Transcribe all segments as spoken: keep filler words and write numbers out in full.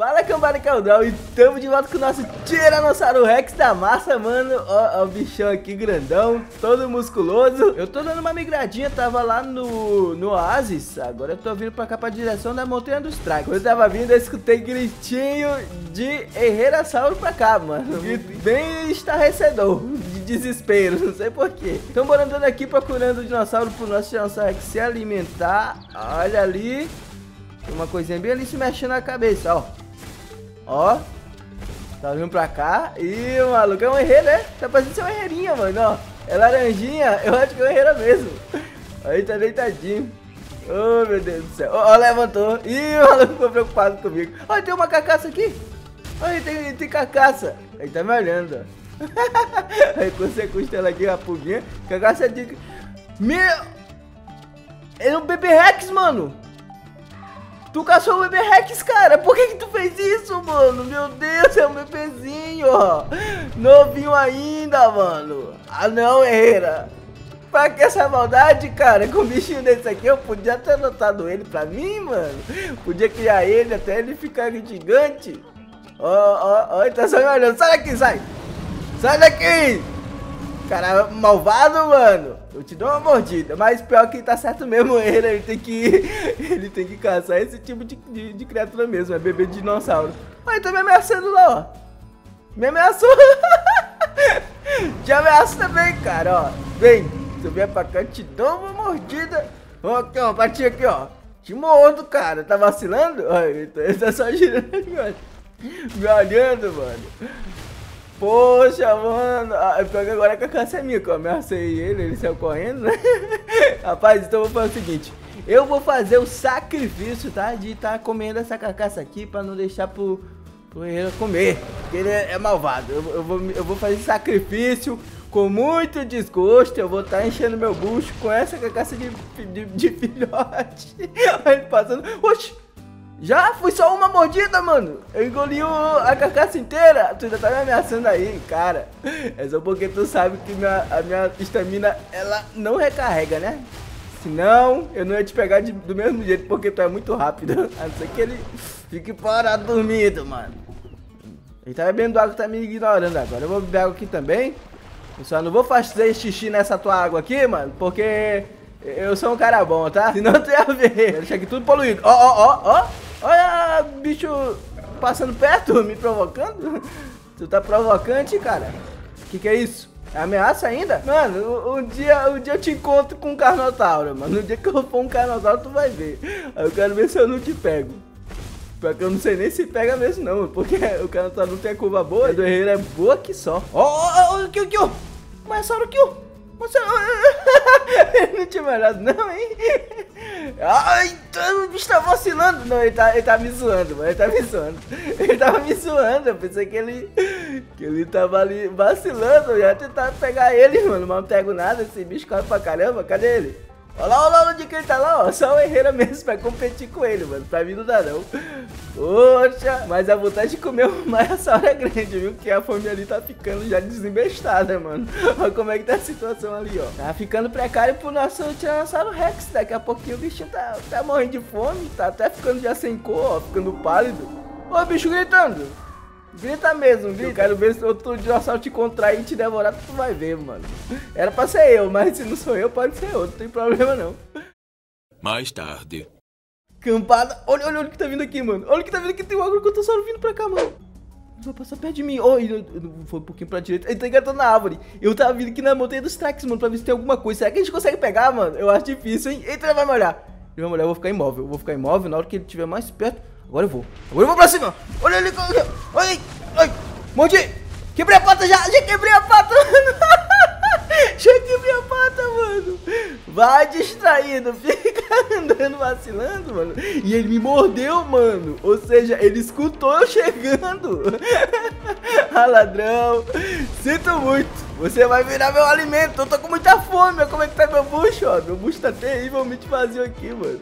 Fala, cambada caudal, e tamo de volta com o nosso Tiranossauro Rex da massa, mano. Ó, ó o bichão aqui grandão, todo musculoso. Eu tô dando uma migradinha, tava lá no, no oásis. Agora eu tô vindo pra cá, pra direção da montanha dos tragos. Quando eu tava vindo, eu escutei gritinho de Herrerassauro pra cá, mano. E bem estarrecedor, de desespero, não sei porquê. Tamo andando aqui procurando o dinossauro pro nosso Tiranossauro Rex se alimentar. Olha ali, tem uma coisinha bem ali se mexendo na cabeça, ó. Ó, tá vindo pra cá. Ih, maluco, é um herreiro, né? Tá parecendo ser uma herreirinha, mano, ó. É laranjinha, eu acho que é uma herreira mesmo. Aí tá deitadinho. Oh, meu Deus do céu. Ó, ó, levantou. Ih, o maluco ficou preocupado comigo. Ó, tem uma carcaça aqui. Olha, tem, tem carcaça. Aí tá me olhando, ó. Aí quando você custa ela aqui, uma pulguinha. Carcaça de... Meu... Ele é um bebê Rex, mano. Tu caçou o bebê Rex, cara. Por que que tu fez isso, mano? Meu Deus, é um bebezinho, ó. Novinho ainda, mano. Ah, não, herreira. Pra que essa maldade, cara? Com um bichinho desse aqui, eu podia ter anotado ele pra mim, mano. Podia criar ele até ele ficar gigante. Ó, ó, ó, ele tá só me olhando. Sai daqui, sai. Sai daqui. Cara, malvado, mano. Eu te dou uma mordida, mas pior que tá certo mesmo, ele, ele tem que ele tem que caçar esse tipo de, de, de criatura mesmo, é bebê de dinossauro. Olha, tá me ameaçando lá, ó. Me ameaçou. Te ameaço também, cara, ó. Vem, se eu vier pra cá, eu te dou uma mordida. Ó, aqui, ó, bati aqui, ó. Te mordo, cara, tá vacilando? Olha, ele tá só girando, me olhando, mano. Poxa, mano, ah, agora a carcaça é minha, que eu ameacei ele, ele saiu correndo, né? Rapaz, então eu vou fazer o seguinte, eu vou fazer o sacrifício, tá? De estar tá comendo essa carcaça aqui pra não deixar pro, pro herreiro comer, porque ele é, é malvado. Eu, eu, vou, eu vou fazer sacrifício com muito desgosto, eu vou estar tá enchendo meu bucho com essa carcaça de, de, de filhote. Ele passando, oxi! Já foi só uma mordida, mano. Eu engoli a carcaça inteira. Tu ainda tá me ameaçando aí, cara. É só porque tu sabe que minha, a minha estamina, ela não recarrega, né? Senão, eu não ia te pegar de, do mesmo jeito, porque tu é muito rápido. A não ser que ele fique parado dormindo, mano. Ele tá bebendo água, tá me ignorando agora. Eu vou beber água aqui também. Eu só não vou fazer xixi nessa tua água aqui, mano, porque eu sou um cara bom, tá? Senão tu ia ver. Deixa aqui tudo poluído. Ó, ó, ó, ó. Olha, bicho passando perto, me provocando. Tu tá provocante, cara. Que que é isso? É ameaça ainda? Mano, um dia, um dia eu te encontro com um Carnotauro, mano. Um dia que eu for um Carnotauro, tu vai ver. Eu quero ver se eu não te pego. Porque eu não sei nem se pega mesmo, não. Porque o Carnotauro não tem a curva boa. A do herreiro é boa que só. Ó, ó, ó, o que, o que, o? Mas só o que, o? Ele não tinha melhorado, não, hein? Ai, o bicho tá vacilando. Não, ele tá, ele tá me zoando, mano. Ele tá me zoando. Ele tava me zoando. Eu pensei que ele, que ele tava ali vacilando. Eu ia tentar pegar ele, mano. Mas não pego nada. Esse bicho corre pra caramba. Cadê ele? Olha lá, olha lá onde que ele tá lá, ó. Só o herreiro mesmo pra competir com ele, mano. Pra mim não dá, não. Poxa, mas a vontade de comer mais essa hora é grande, viu? Que a fome ali tá ficando já desembestada, mano. Olha como é que tá a situação ali, ó. Tá ficando precário pro nosso Tiranossauro Rex. Daqui a pouquinho o bichinho tá, tá morrendo de fome. Tá até ficando já sem cor, ó. Ficando pálido. Ô, bicho gritando. Grita mesmo, viu? Eu quero ver se outro dinossauro te contrair e te devorar, tu vai ver, mano. Era pra ser eu, mas se não sou eu, pode ser outro, não tem problema não. Mais tarde. Campada, olha, olha, olha o que tá vindo aqui, mano. Olha o que tá vindo aqui, tem um acrocantossauro vindo pra cá, mano. Ele vai passar perto de mim. Oh, ele foi um pouquinho pra direita. Ele tá engatando na árvore. Eu tava vindo aqui na montanha dos tracks, mano, pra ver se tem alguma coisa. Será que a gente consegue pegar, mano? Eu acho difícil, hein? Eita, ele vai me olhar. Ele vai me olhar, eu vou ficar imóvel. Eu vou ficar imóvel na hora que ele estiver mais perto. Agora eu vou. Agora eu vou pra cima. Olha ele. Ai, ai. Mordi. Quebrei a pata já. Já quebrei a pata. Já quebrei a pata, mano. Vai distraído. Fica andando vacilando, mano. E ele me mordeu, mano. Ou seja, ele escutou eu chegando. Ah, ladrão. Sinto muito. Você vai virar meu alimento, eu tô com muita fome, como é que tá meu bucho, ó, meu bucho tá terrivelmente vazio aqui, mano.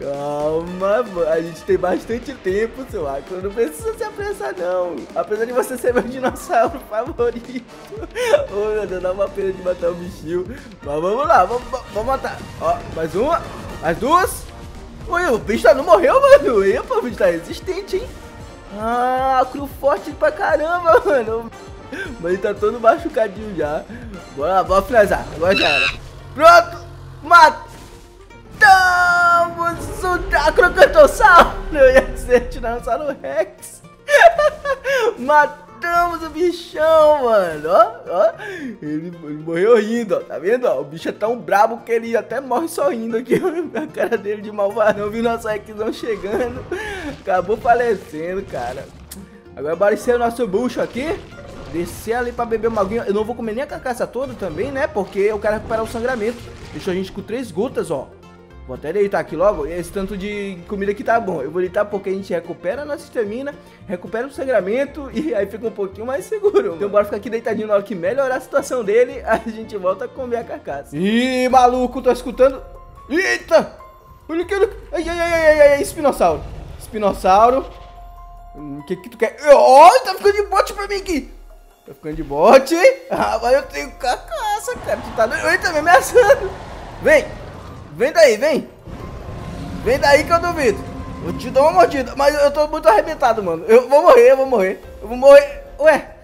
Calma, mano, a gente tem bastante tempo, seu Acro, não precisa se apressar não, apesar de você ser meu dinossauro favorito. Oh, meu Deus, dá uma pena de matar o bichinho, mas vamos lá, vamos, vamos matar, ó, mais uma, mais duas. Ui, o bicho tá, não morreu, mano, epa, o bicho tá resistente, hein. Ah, acro forte pra caramba, mano. Mas ele tá todo machucadinho já. Bora lá, bora finalizar. Agora já era. Pronto, matamos o Acrocantossauro. Eu ia ser Tiranossauro Rex. Matamos o bichão, mano. Ó, ó. Ele, ele morreu rindo, ó. Tá vendo? Ó? O bicho é tão brabo que ele até morre sorrindo aqui. A cara dele de malvadão. Viu nosso Rexão chegando. Acabou falecendo, cara. Agora bora ser o nosso bucho aqui. Descer ali pra beber uma aguinha. Eu não vou comer nem a carcaça toda também, né? Porque eu quero recuperar o sangramento. Deixou a gente com três gotas, ó. Vou até deitar aqui logo. Esse tanto de comida aqui tá bom. Eu vou deitar porque a gente recupera a nossa estamina, recupera o sangramento e aí fica um pouquinho mais seguro. Então bora ficar aqui deitadinho na hora que melhorar a situação dele. A gente volta a comer a carcaça. Ih, maluco, tô escutando. Eita! Olha que... Ai, ai, ai, ai, ai, espinossauro. Espinossauro. O que que tu quer? Ó, oh, tá ficando de bote pra mim aqui. Tá ficando de bote. Ah, mas eu tenho carcaça, cara. Tu tá doido? Ele tá me ameaçando. Vem! Vem daí, vem. Vem daí que eu duvido. Vou te dar uma mordida. Mas eu tô muito arrebentado, mano. Eu vou morrer, eu vou morrer. Eu vou morrer. Ué.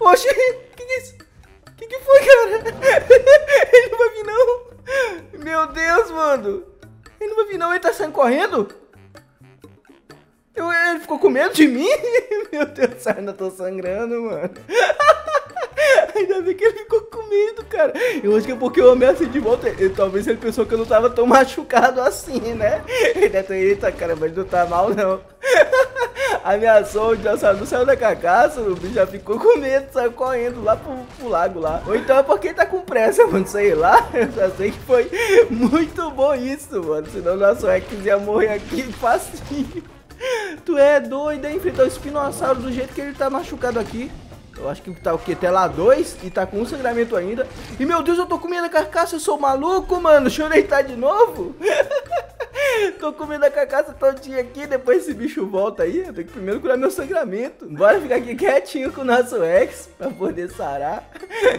Oxi. Que que é isso? Que que foi, cara? Ele não vai vir, não. Meu Deus, mano. Ele não vai vir, não. Ele tá saindo correndo? Eu, ele ficou com medo de mim? Meu Deus, ainda tô sangrando, mano. Ainda bem que ele ficou com medo, cara. Eu acho que é porque eu ameacei de volta. Eu, talvez ele pensou que eu não tava tão machucado assim, né? Ele até, eita, cara, mas não tá mal, não. Ameaçou, o dinossauro saiu da carcaça, o bicho já ficou com medo, saiu correndo lá pro, pro lago lá. Ou então é porque ele tá com pressa, mano, sei lá. Eu já sei que foi muito bom isso, mano. Senão o nosso Rex ia morrer aqui facinho. Tu é doido, hein? Enfrentar o espinossauro do jeito que ele tá machucado aqui. Eu acho que tá o que? Até lá dois e tá com um sangramento ainda. E meu Deus, eu tô comendo a carcaça, eu sou maluco, mano. Deixa eu deitar de novo. Tô comendo a carcaça todinha aqui, depois esse bicho volta aí. Eu tenho que primeiro curar meu sangramento. Bora ficar aqui quietinho com o nosso ex pra poder sarar.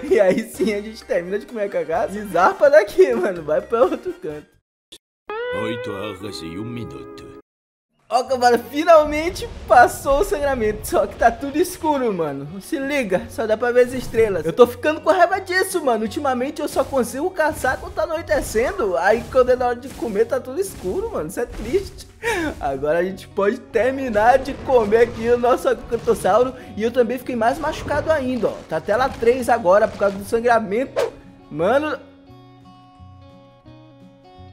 E aí sim a gente termina de comer a carcaça. Desarpa daqui, mano. Vai pra outro canto. oito horas e um minuto. Ó, cavalo, finalmente passou o sangramento. Só que tá tudo escuro, mano. Se liga, só dá pra ver as estrelas. Eu tô ficando com raiva disso, mano. Ultimamente eu só consigo caçar quando tá anoitecendo. Aí quando é na hora de comer tá tudo escuro, mano. Isso é triste. Agora a gente pode terminar de comer aqui o nosso Acrocantossauro. E eu também fiquei mais machucado ainda, ó. Tá até lá três agora por causa do sangramento. Mano...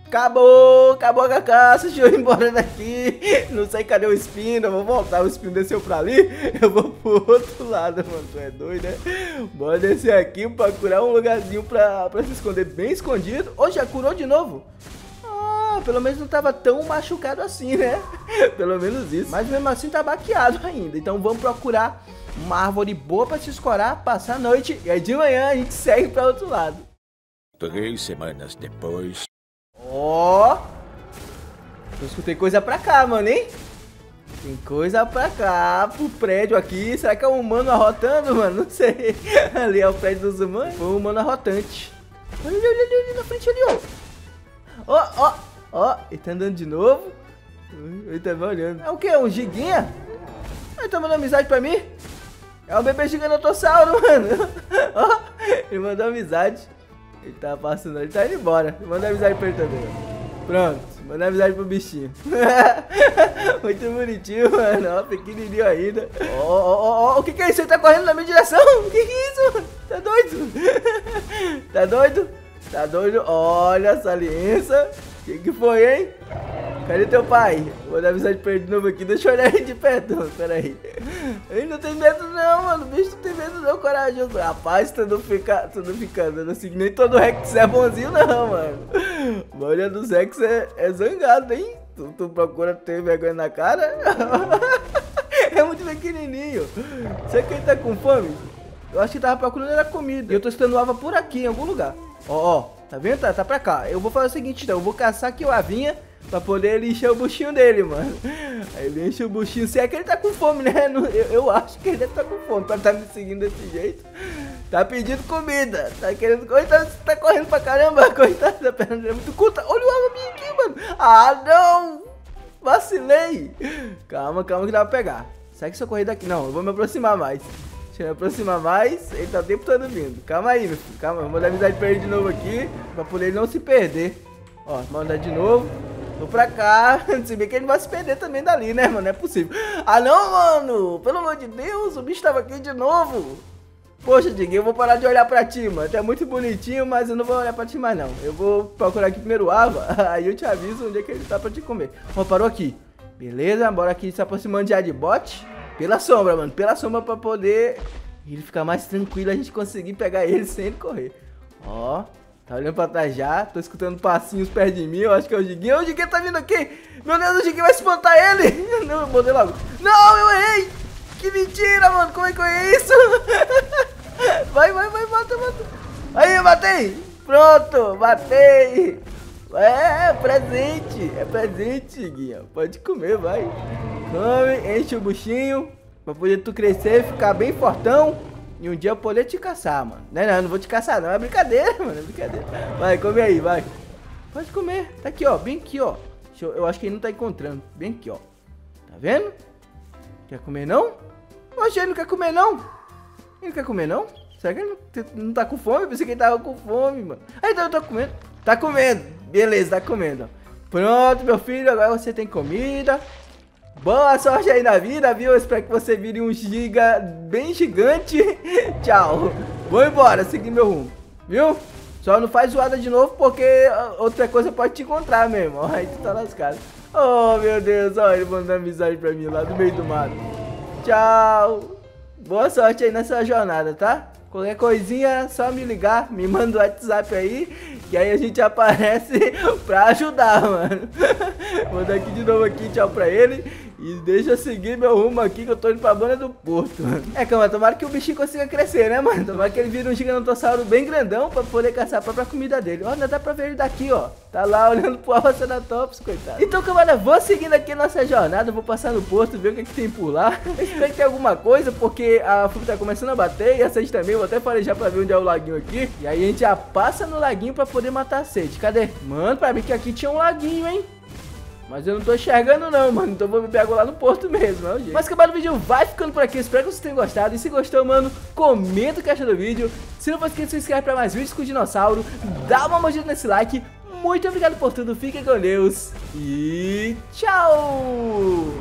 Acabou, acabou a carcaça, deixa eu ir embora daqui. Não sei cadê o espino, eu vou voltar. O espino desceu pra ali, eu vou pro outro lado, mano. Tu é doido, né? Bora descer aqui pra curar um lugarzinho pra, pra se esconder bem escondido. Ô, já curou de novo? Ah, pelo menos não tava tão machucado assim, né? Pelo menos isso. Mas mesmo assim tá baqueado ainda. Então vamos procurar uma árvore boa pra se escorar, passar a noite. E aí de manhã a gente segue pra outro lado. Três semanas depois... Ó, oh, eu escutei coisa pra cá, mano, hein? Tem coisa pra cá, pro prédio aqui. Será que é um humano arrotando, mano? Não sei. Ali é o prédio dos humanos. Foi um humano arrotante. Olha ali, olha ali, na frente ali, ó. Ó, ó, ó. Ele tá andando de novo. Ele tá me olhando. É o que? Um giguinha? Ele tá mandando amizade pra mim? É o bebê giganotossauro, mano. Ó, ele mandou amizade. Ele tá passando, ele tá indo embora. Manda amizade pra ele também. Pronto, manda amizade pro bichinho. Muito bonitinho, mano. Ó, pequenininho ainda. Ó, ó, ó, o que que é isso? Ele tá correndo na minha direção? O que que é isso? Tá doido? Tá doido? Tá doido? Olha essa aliança. O que que foi, hein? Cadê teu pai? Vou dar amizade pra ele de novo aqui. Deixa eu olhar ele de perto. Pera aí. Ele não tem medo não, mano. O bicho não tem medo não, corajoso. Rapaz, tu não fica, tu não fica dando assim. Nem todo Rex é bonzinho não, mano. A maioria dos Rex é, é zangado, hein? Tu, tu procura ter vergonha na cara? É muito pequenininho. Será que ele tá com fome? Eu acho que tava procurando era comida. E eu tô estando ava por aqui, em algum lugar. Ó, ó. Tá vendo? Tá, tá pra cá. Eu vou fazer o seguinte, então. Eu vou caçar aqui o avinha. Pra poder ele encher o buchinho dele, mano. Aí ele enche o buchinho. Se é que ele tá com fome, né? Eu, eu acho que ele deve tá com fome. Pra tá me seguindo desse jeito. Tá pedindo comida. Tá querendo... Coitado, tá correndo pra caramba. Coitado, da perna dele é muito curta. Olha o arma aqui, mano. Ah, não. Vacilei. Calma, calma que dá pra pegar. Segue sua corrida aqui. Não, eu vou me aproximar mais. Deixa eu me aproximar mais. Ele tá o tempo todo vindo. Calma aí, meu filho. Calma. Eu vou mandar amizade pra ele de novo aqui, pra poder ele não se perder. Ó, mandar de novo. Tô pra cá. Se bem que ele vai se perder também dali, né, mano? Não é possível. Ah, não, mano. Pelo amor de Deus. O bicho tava aqui de novo. Poxa, Diego, eu vou parar de olhar pra ti, mano. Tu é muito bonitinho, mas eu não vou olhar pra ti mais, não. Eu vou procurar aqui primeiro o Ava. Aí eu te aviso onde é que ele tá pra te comer. Ó, parou aqui. Beleza, bora aqui se aproximando já de bot. Pela sombra, mano. Pela sombra pra poder ele ficar mais tranquilo. A gente conseguir pegar ele sem ele correr. Ó. Tá olhando pra trás já, tô escutando passinhos perto de mim, eu acho que é o Giguinho. O Giguinho tá vindo aqui! Meu Deus, o Giguinho vai espantar ele! Não, eu botei logo. Não, eu errei! Que mentira, mano! Como é que é isso? Vai, vai, vai, mata, mata! Aí, matei! Pronto, matei! É, é presente! É presente, Giguinho. Pode comer, vai. Come, enche o buchinho, pra poder tu crescer e ficar bem fortão. E um dia eu poder te caçar, mano. Não, não, eu não vou te caçar, não. É brincadeira, mano. É brincadeira. Vai, come aí, vai. Pode comer. Tá aqui, ó. Bem aqui, ó. Deixa eu, eu acho que ele não tá encontrando. Bem aqui, ó. Tá vendo? Quer comer, não? Oxe, ele não quer comer, não. Ele não quer comer, não? Será que ele não, não tá com fome? Eu pensei que ele tava com fome, mano. Ah, então eu tô comendo. Tá comendo. Beleza, tá comendo, ó. Pronto, meu filho. Agora você tem comida. Boa sorte aí na vida, viu? Eu espero que você vire um giga bem gigante. Tchau. Vou embora, seguir meu rumo, viu? Só não faz zoada de novo, porque outra coisa pode te encontrar mesmo. Ó, aí tu tá lascado. Oh, meu Deus. Ó, ele mandou amizade pra mim lá do meio do mato. Tchau. Boa sorte aí nessa jornada, tá? Qualquer coisinha, só me ligar. Me manda o WhatsApp aí. Que aí a gente aparece pra ajudar, mano. Vou dar aqui de novo aqui, tchau pra ele. E deixa eu seguir meu rumo aqui, que eu tô indo pra banda do Porto, mano. É, calma, tomara que o bichinho consiga crescer, né, mano? Tomara que ele vire um giganotossauro bem grandão pra poder caçar a própria comida dele. Ó, ainda dá pra ver ele daqui, ó. Tá lá olhando pro Herrerassauro, coitado. Então, camarada, vou seguindo aqui a nossa jornada. Vou passar no Porto, ver o que, é que tem por lá. Eu espero que tenha alguma coisa, porque a fome tá começando a bater. E a sede também, vou até farejar pra ver onde é o laguinho aqui. E aí a gente já passa no laguinho pra poder matar a sede. Cadê? Mano, pra mim que aqui tinha um laguinho, hein? Mas eu não tô enxergando não, mano. Então vou me pegar lá no Porto mesmo, é o jeito. Mas acabado o vídeo, vai ficando por aqui. Espero que vocês tenham gostado. E se gostou, mano, comenta o que achou do vídeo. Se não for inscrito, se inscreve pra mais vídeos com o dinossauro. Dá uma mordida nesse like. Muito obrigado por tudo. Fiquem com Deus. E tchau!